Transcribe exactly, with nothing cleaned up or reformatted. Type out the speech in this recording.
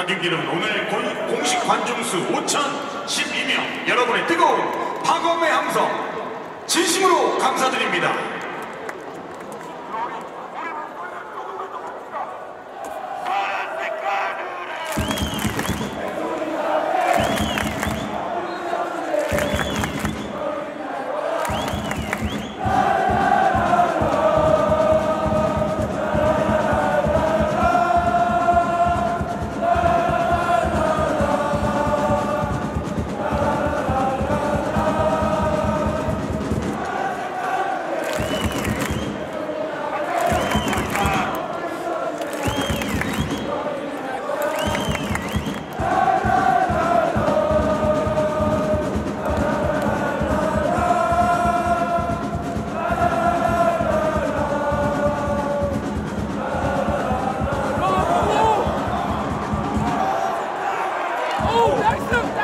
관중기는 오늘 공식 관중수 오천십이 명, 여러분의 뜨거운 파검의 함성 진심으로 감사드립니다. Oh, nice look!